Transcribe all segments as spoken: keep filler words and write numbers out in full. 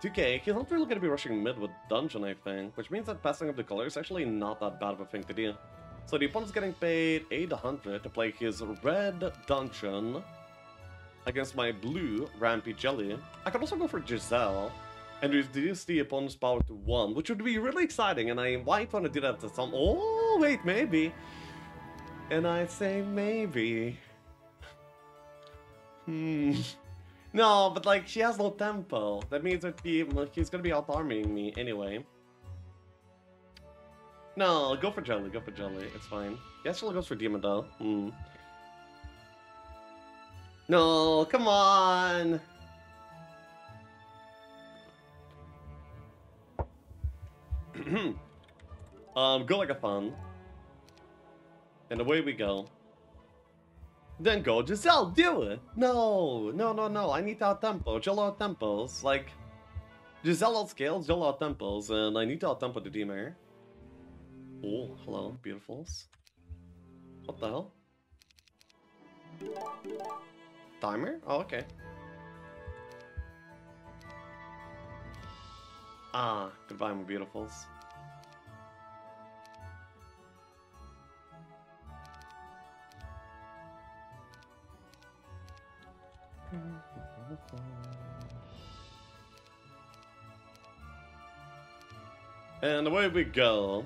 two K, he's not really gonna be rushing mid with dungeon, I think, which means that passing up the color is actually not that bad of a thing to do. So the opponent's getting paid eight hundred to play his red dungeon against my blue rampy GELU. I could also go for Giselle and reduce the opponent's power to one, which would be really exciting, and I might want to do that to some... Oh, wait, maybe. And I say maybe. Hmm... No, but like, she has no tempo. That means that he, he's gonna be out-arming me anyway. No, go for GELU, go for GELU, it's fine. He actually goes for Demon though. Hmm. No, come on! um, go like a fan. And away we go. Then go, Giselle, do it! No, no, no, no, I need to out-tempo, GELU out-tempos, like... Giselle out-scales, GELU out-tempos, and I need to out-tempo the D-Mare. Oh, hello, beautifuls. What the hell? Timer? Oh, okay. Ah, goodbye, my beautifuls. And away we go.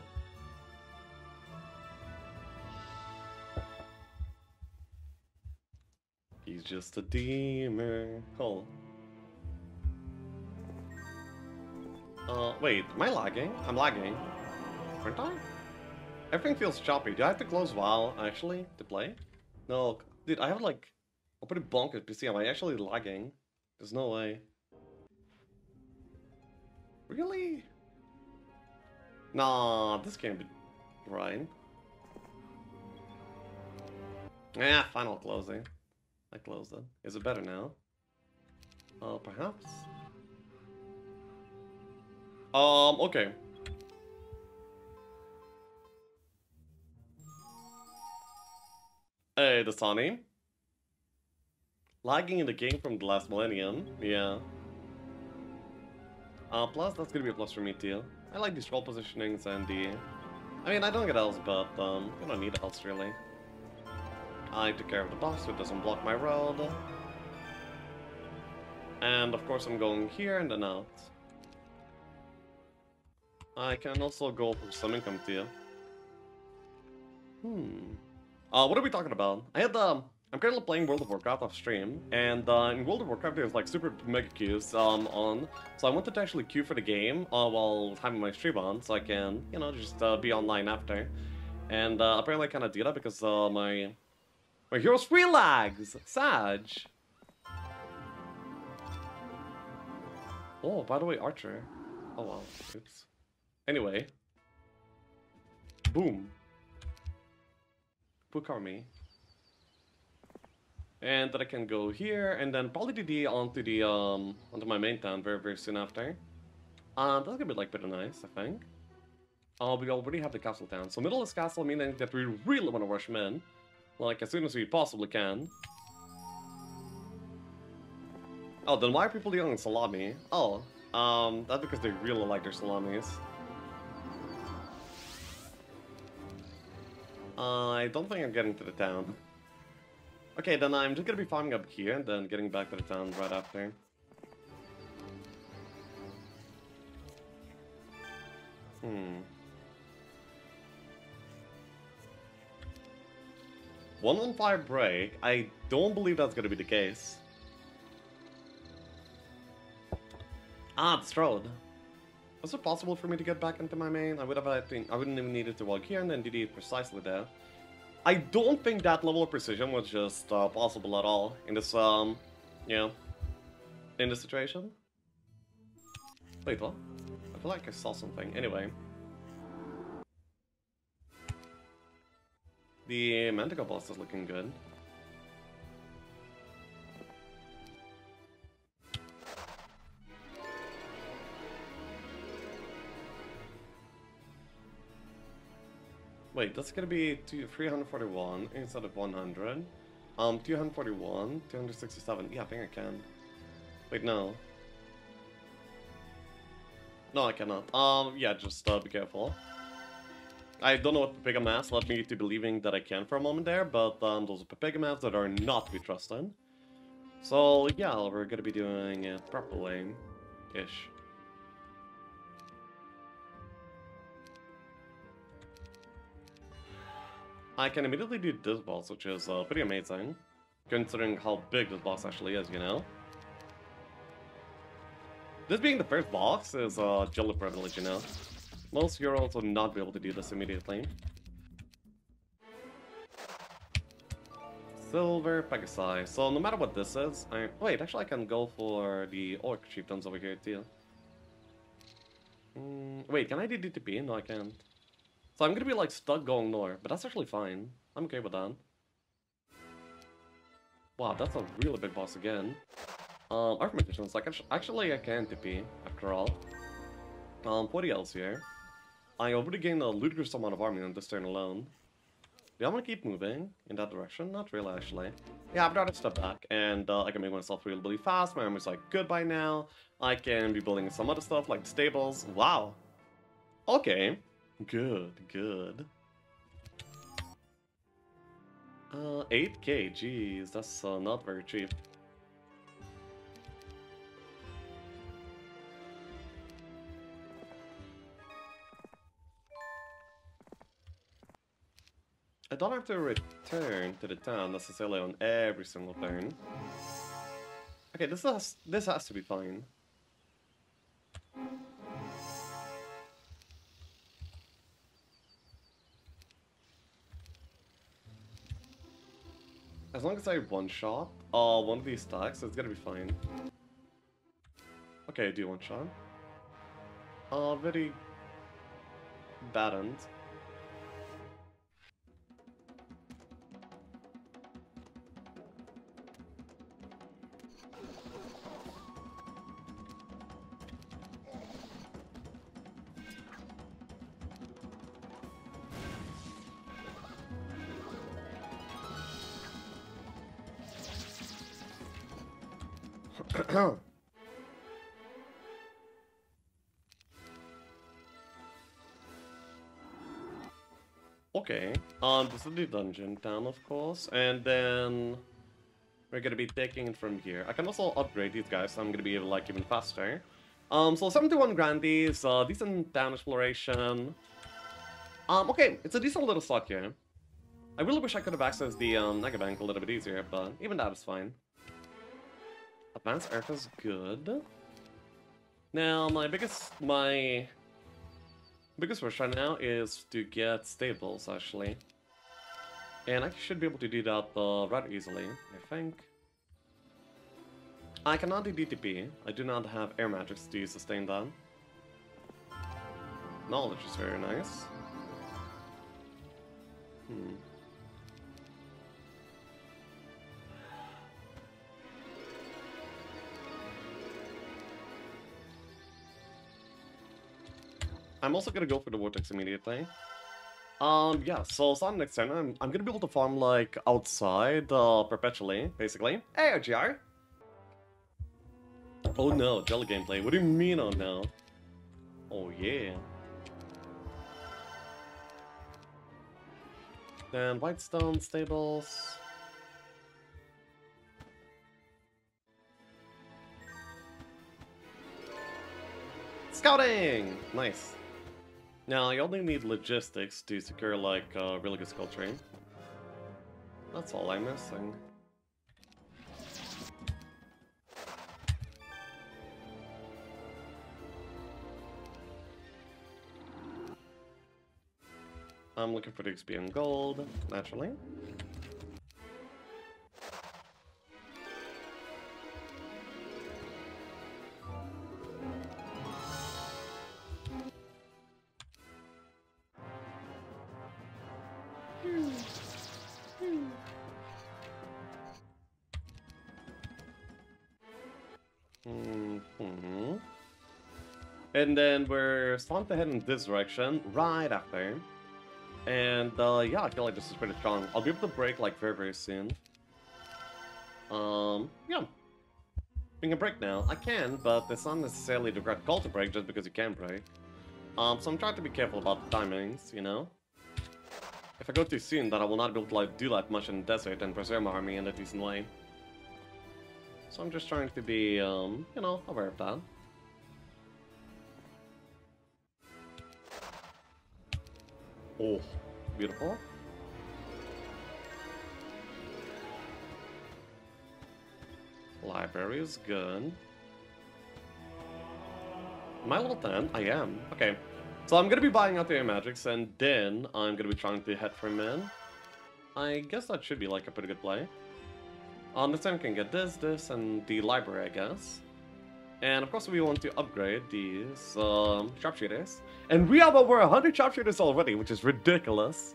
He's just a demon. Oh. Uh, wait, am I lagging? I'm lagging. Aren't I? Everything feels choppy. Do I have to close WoW actually to play? No, dude, I have like. I'll put a bonkers P C. Am I actually lagging? There's no way. Really? Nah, this can't be right. Yeah, final closing. I closed it. Is it better now? Uh, perhaps? Um, okay. Hey, the Sunny. Lagging in the game from the last millennium, yeah. Uh, plus, that's gonna be a plus for me too. I like the scroll positionings and the... I mean, I don't get else, but um, I don't need else really. I took care of the boss so it doesn't block my road. And of course I'm going here and then out. I can also go for some income too. Hmm. Uh, what are we talking about? I had the... Um, I'm currently playing World of Warcraft off stream, and uh, in World of Warcraft there's like super mega queues um, on, so I wanted to actually queue for the game uh, while having my stream on, so I can, you know, just uh, be online after. And uh, apparently I cannot do that because uh, my my hero screen lags! Sag! Oh, by the way, Archer. Oh wow, oops. Anyway. Boom. Book army. And then I can go here, and then probably D D onto the um onto my main town very very soon after. Uh, that's gonna be like pretty nice, I think. Uh, we already have the castle town, so middle is castle, meaning that we really want to rush him in, like as soon as we possibly can. Oh, then why are people yelling salami? Oh, um, that's because they really like their salamis. Uh, I don't think I'm getting to the town. Okay, then I'm just gonna be farming up here and then getting back to the town right after. Hmm. One on fire break. I don't believe that's gonna be the case. Ah, the Strode. Was it possible for me to get back into my main? I would have, I think, I wouldn't even needed to walk here and then D D precisely there. I don't think that level of precision was just uh, possible at all in this, um, you know, in this situation. Wait, what? I feel like I saw something. Anyway. The Manticore boss is looking good. Wait, that's gonna be three hundred forty-one instead of one hundred. Um, two hundred forty-one, two hundred sixty-seven. Yeah, I think I can. Wait, no. No, I cannot. Um, yeah, just uh, be careful. I don't know what Pepega masks led me to believing that I can for a moment there, but um, those are Pepega masks that are not to be trusted. So, yeah, we're gonna be doing it properly-ish. I can immediately do this boss, which is uh, pretty amazing, considering how big this boss actually is, you know? This being the first boss is a uh, GELU privilege, you know? Most heroes will not be able to do this immediately. Silver Pegasi. So no matter what this is, I... Wait, actually I can go for the Orc Chieftains over here too. Mm, wait, can I do D T P? No, I can't. So I'm gonna be like stuck going north, but that's actually fine. I'm okay with that. Wow, that's a really big boss again. Um, Earth Magicians, like, actually I can T P, after all. Um, forty L's here. I already gained a ludicrous amount of army on this turn alone. Do I want to keep moving in that direction? Not really, actually. Yeah, I'd rather step back, and uh, I can make myself really, really fast. My army's like good by now. I can be building some other stuff, like the stables. Wow. Okay. Good, good. Uh, eight K, jeez, that's uh, not very cheap. I don't have to return to the town necessarily on every single turn. Okay, this has, this has to be fine. As long as I one-shot uh, one of these stacks, it's gonna be fine. Okay, I do one-shot. Uh, very bad end. Okay, um, this is the dungeon town, of course, and then we're gonna be taking it from here. I can also upgrade these guys, so I'm gonna be able, like, even faster. Um, so seventy-one grandies, uh, decent town exploration. Um, okay, it's a decent little slot here. I really wish I could have accessed the um, Mega Bank a little bit easier, but even that is fine. Advanced Earth is good. Now, my biggest, my biggest wish right now is to get stables, actually. And I should be able to do that uh, rather easily, I think. I cannot do D T P. I do not have air magics to sustain that. Knowledge is very nice. Hmm. I'm also gonna go for the vortex immediately. Um, yeah, so starting next turn, I'm, I'm gonna be able to farm, like, outside, uh, perpetually, basically. Hey, O G R! Oh no, GELU gameplay. What do you mean, oh no? Oh yeah. Then Whitestone, stables. Scouting! Nice. Now, you only need logistics to secure, like, a uh, really good skill tree. That's all I'm missing. I'm looking for the X P and gold, naturally. And then we're spawned ahead in this direction, right after. And, uh, yeah, I feel like this is pretty strong. I'll be able to break, like, very, very soon. Um, yeah. Being a break now, I can, but it's not necessarily the correct call to break just because you can break. Um, so I'm trying to be careful about the timings, you know? If I go too soon, then I will not be able to like, do that much in the desert and preserve my army in a decent way. So I'm just trying to be, um, you know, aware of that. Oh, beautiful. Library is good. Am I level ten? I am. Okay. So I'm gonna be buying out the air magics and then I'm gonna be trying to head for men. I guess that should be like a pretty good play. On this time we can get this, this, and the library, I guess. And of course we want to upgrade these um, sharpshooters. And we have over one hundred sharpshooters already, which is ridiculous.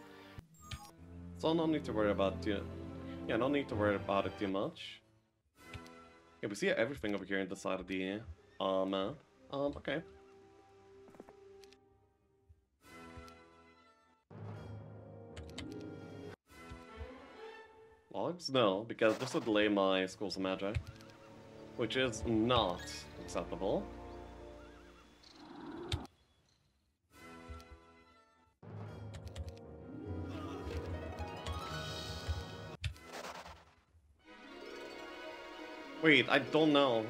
So no need to worry about too... Yeah, no need to worry about it too much. Yeah, we see everything over here on the side of the uh, map. Um, okay. Logs? No, because this would delay my schools of magic, which is not acceptable. Wait, I don't know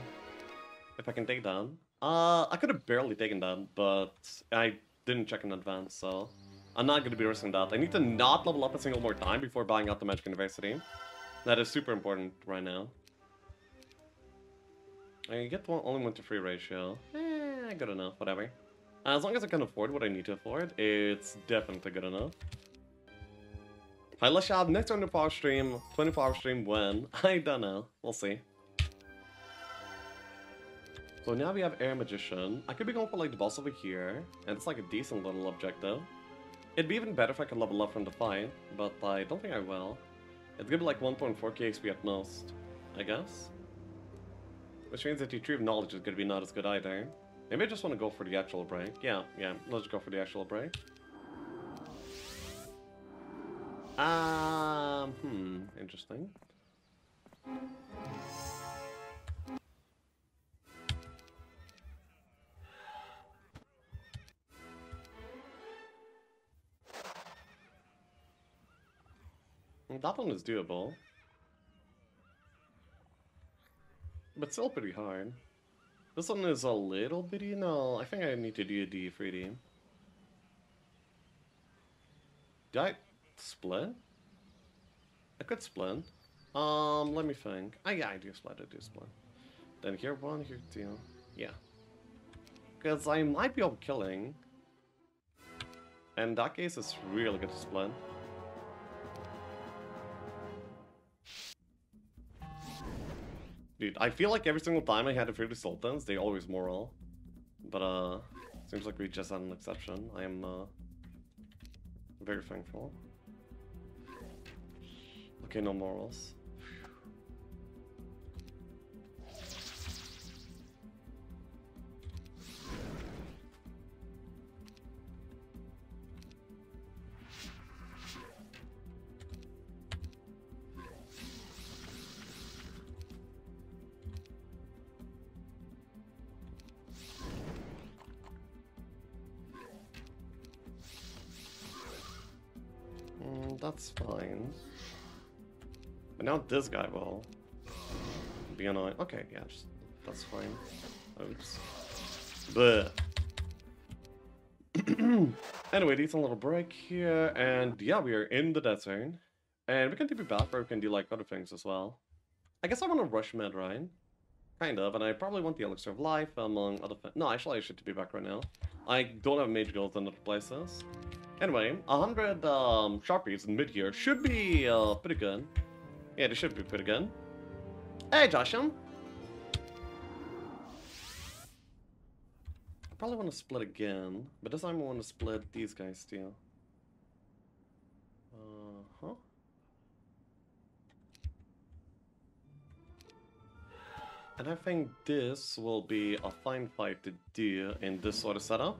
if I can take that. Uh, I could have barely taken that, but I didn't check in advance, so I'm not going to be risking that. I need to not level up a single more time before buying out the Magic University. That is super important right now. I get one, only one to free ratio. Eh, good enough, whatever. As long as I can afford what I need to afford, it's definitely good enough. Hi, let's have next one hundred power stream, twenty power stream when? I don't know. We'll see. So now we have Air Magician. I could be going for like the boss over here, and it's like a decent little objective. It'd be even better if I could level up from the fight, but I don't think I will. It's gonna be like one point four K X P at most, I guess. Which means that the Tree of Knowledge is gonna be not as good either. Maybe I just want to go for the actual break. Yeah, yeah, let's go for the actual break. Um, hmm, interesting. That one is doable, but still pretty hard. This one is a little bitty. No, I think I need to do the three D. Did I split? I could split. Um, let me think. I oh, yeah, I do split. I do split. Then here one, here two. Yeah, because I might be able killing. And in that case, it's really good to split. Dude, I feel like every single time I had to free the Sultans, they always moral. But, uh, seems like we just had an exception. I am, uh, very thankful. Okay, no morals. That's fine. But now this guy will be annoying. Okay, yeah, just, that's fine. Oops. Bleh. Anyway, decent little break here, and yeah, we are in the dead zone. And we can do back where we can do like other things as well. I guess I want to rush med, right? Kind of, and I probably want the elixir of life among other things. No, actually I should be back right now. I don't have mage gold in other places. Anyway, one hundred um, Sharpies in mid-year should be uh, pretty good. Yeah, they should be pretty good. Hey, Josham! I probably want to split again, but this time I want to split these guys too. Uh-huh. And I think this will be a fine fight to do in this sort of setup.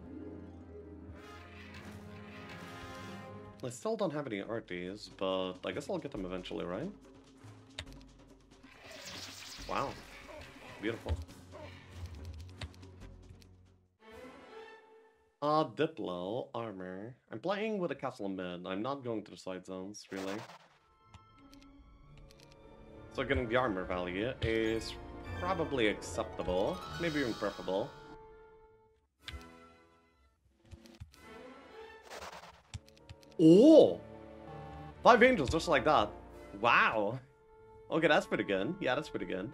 I still don't have any R Ts, but I guess I'll get them eventually, right? Wow. Beautiful. Uh, Diplo, armor. I'm playing with a castle mid. I'm not going to the side zones, really. So getting the armor value is probably acceptable, maybe even preferable. Oh! Five angels, just like that. Wow! Okay, that's pretty good. Yeah, that's pretty good.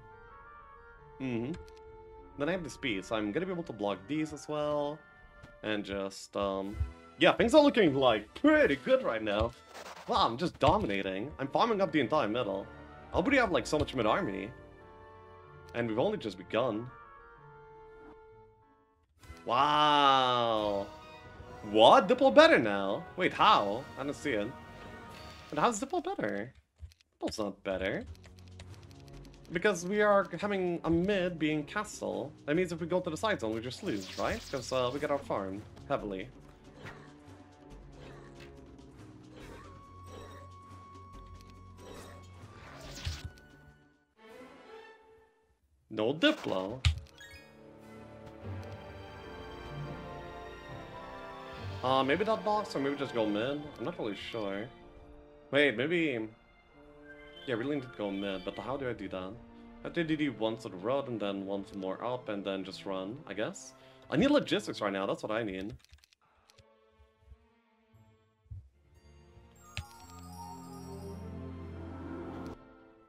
Mm-hmm. Then I have the speed, so I'm gonna be able to block these as well. And just, um... yeah, things are looking, like, pretty good right now. Wow, I'm just dominating. I'm farming up the entire middle. I already have, like, so much mid-harmony. And we've only just begun. Wow! What? Diplo better now? Wait, how? I don't see it. But how's Diplo better? Diplo's not better. Because we are having a mid being castle. That means if we go to the side zone, we just lose, right? Because uh, we got our farm heavily. No Diplo. Uh, maybe that box, or maybe just go mid. I'm not really sure. Wait, maybe... yeah, we really need to go mid, but how do I do that? I have to D D once on the road, and then once more up, and then just run, I guess? I need logistics right now, that's what I need.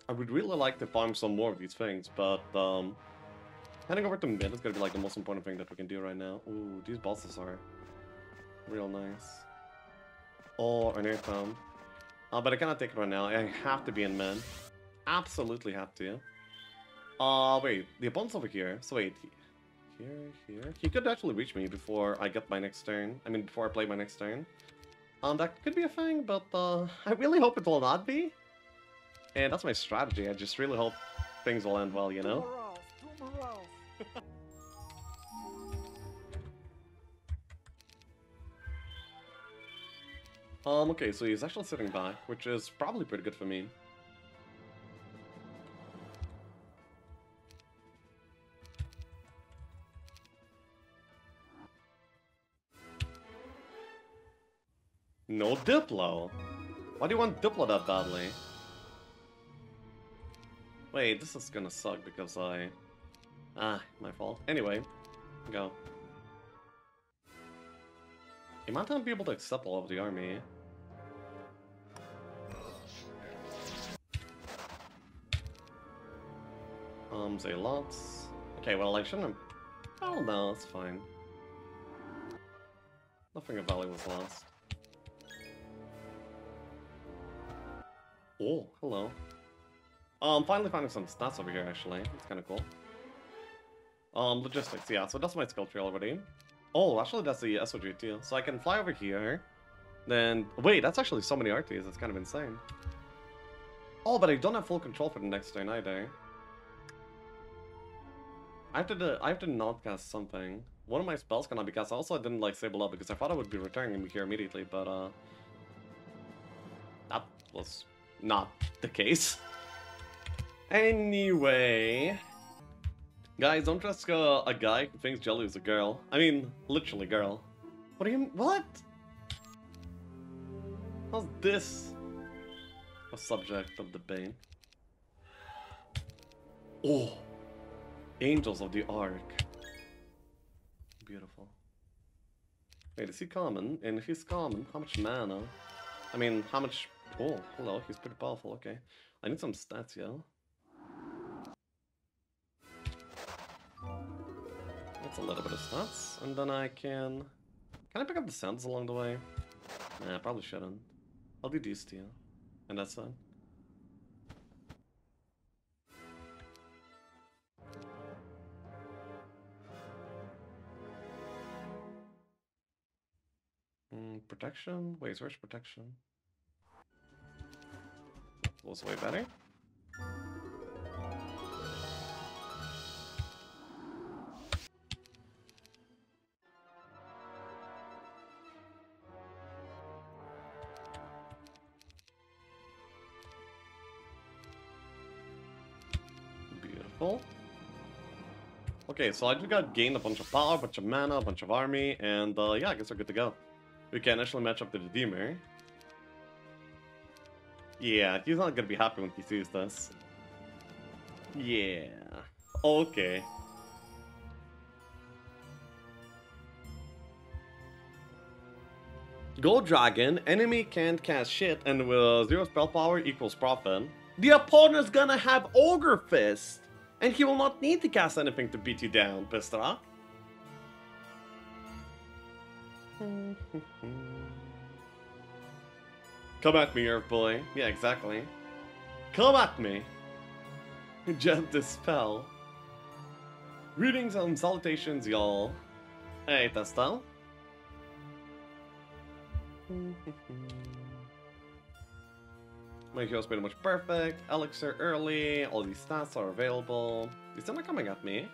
I would really like to farm some more of these things, but... um, heading over to mid is gonna be like the most important thing that we can do right now. Ooh, these bosses are... real nice. Oh, an air thumb. Uh, but I cannot take it right now. I have to be in mid. Absolutely have to. Uh, wait. The opponent's over here. So wait. Here, here. He could actually reach me before I get my next turn. I mean, before I play my next turn. Um, that could be a thing, but uh, I really hope it will not be. And that's my strategy. I just really hope things will end well, you know? Two more rolls, two more rolls. Um, okay, so he's actually sitting back, which is probably pretty good for me. No Diplo! Why do you want Diplo that badly? Wait, this is gonna suck because I... ah, my fault. Anyway, go. You might not be able to accept all of the army. Um, say lots. Okay, well, I shouldn't have... oh, no, it's fine. Nothing of value was lost. Oh, hello. Oh, I'm finally finding some stats over here, actually. It's kind of cool. Um, logistics, yeah, so that's my skill tree already. Oh, actually that's the S O G too. So I can fly over here, then... wait, that's actually so many R Ts, it's kind of insane. Oh, but I don't have full control for the next turn either. I have to do... I have to not cast something. One of my spells cannot be cast. Also, I didn't like Sable up because I thought I would be returning here immediately, but uh... that was not the case. Anyway... guys, don't trust uh, a guy who thinks Gelu is a girl. I mean, literally girl. What do you mean? What? How's this? A subject of debate. Oh! Angels of the Ark. Beautiful. Wait, is he common? And if he's common, how much mana? I mean, how much... oh, hello, he's pretty powerful, okay. I need some stats, yo. A little bit of stats, and then I can... can I pick up the sounds along the way? Nah, I probably shouldn't. I'll do these two, and that's it. Mm, protection? Wait, where's protection? That was way better. Okay, so I just got gained a bunch of power, a bunch of mana, a bunch of army, and uh, yeah, I guess we're good to go. We can actually match up to the Redeemer. Yeah, he's not gonna be happy when he sees this. Yeah. Okay. Gold Dragon, enemy can't cast shit, and with zero spell power equals profit. The opponent's gonna have Ogre Fist, and he will not need to cast anything to beat you down, Pistra. Come at me, Earth Bully. Yeah, exactly. Come at me. Just dispel. Greetings and salutations, y'all. Hey, Testel. My hero's pretty much perfect. Elixir early. All these stats are available. He's not coming at me.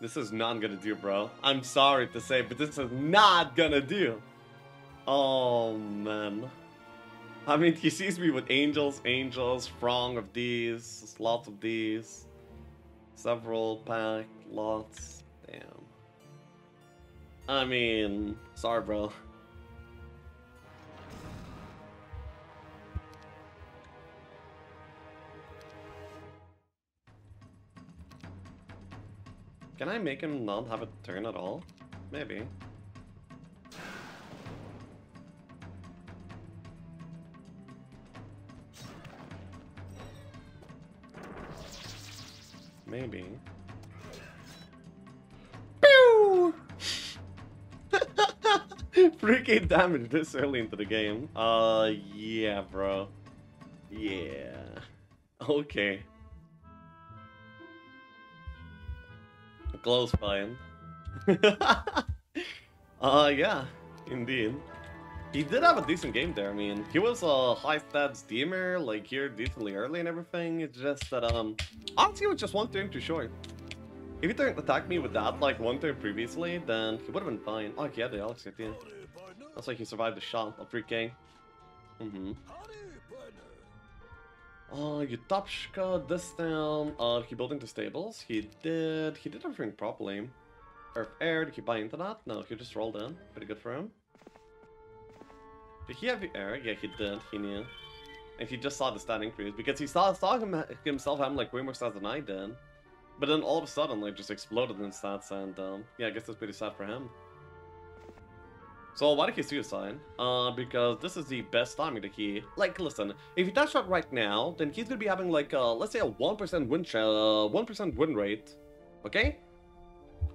This is not gonna do, bro. I'm sorry to say, but this is not gonna do. Oh, man. I mean, he sees me with angels, angels, throng of these, lots of these, several pack, lots, damn. I mean, sorry, bro. Can I make him not have a turn at all? Maybe. Maybe. Pew! three K damage this early into the game. Uh, yeah, bro. Yeah. Okay. Close fine. uh, yeah. Indeed. He did have a decent game there. I mean, he was a high stats Deemer, like here decently early and everything. It's just that, um, honestly, it was just one turn too short. If he turned attacked me with that, like one turn previously, then he would have been fine. Oh, he had the Elixir too. That's like he survived the shot of three K. Mm hmm. Oh, uh, Utopshka this down. Uh, he built into stables. He did. He did everything properly. Earth Air, did he buy into that? No, he just rolled in. Pretty good for him. Did he have the air? Yeah, he did. He knew. And he just saw the stat increase because he saw, saw him, himself having like way more stats than I did. But then all of a sudden, like, just exploded in stats, and um, yeah, I guess that's pretty sad for him. So why did he suicide? Uh, because this is the best timing that he... Like, listen, if he dash out right now, then he's gonna be having like, uh, let's say a one percent win, uh, win rate, okay?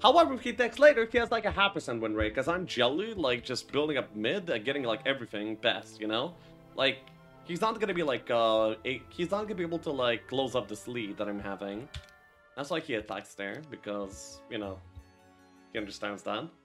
However, if he takes later, he has like a half percent win rate, because I'm GELU, like, just building up mid and getting like everything best, you know? Like, he's not gonna be like, uh, a, he's not gonna be able to like, close up this lead that I'm having. That's why he attacks there, because, you know, he understands that.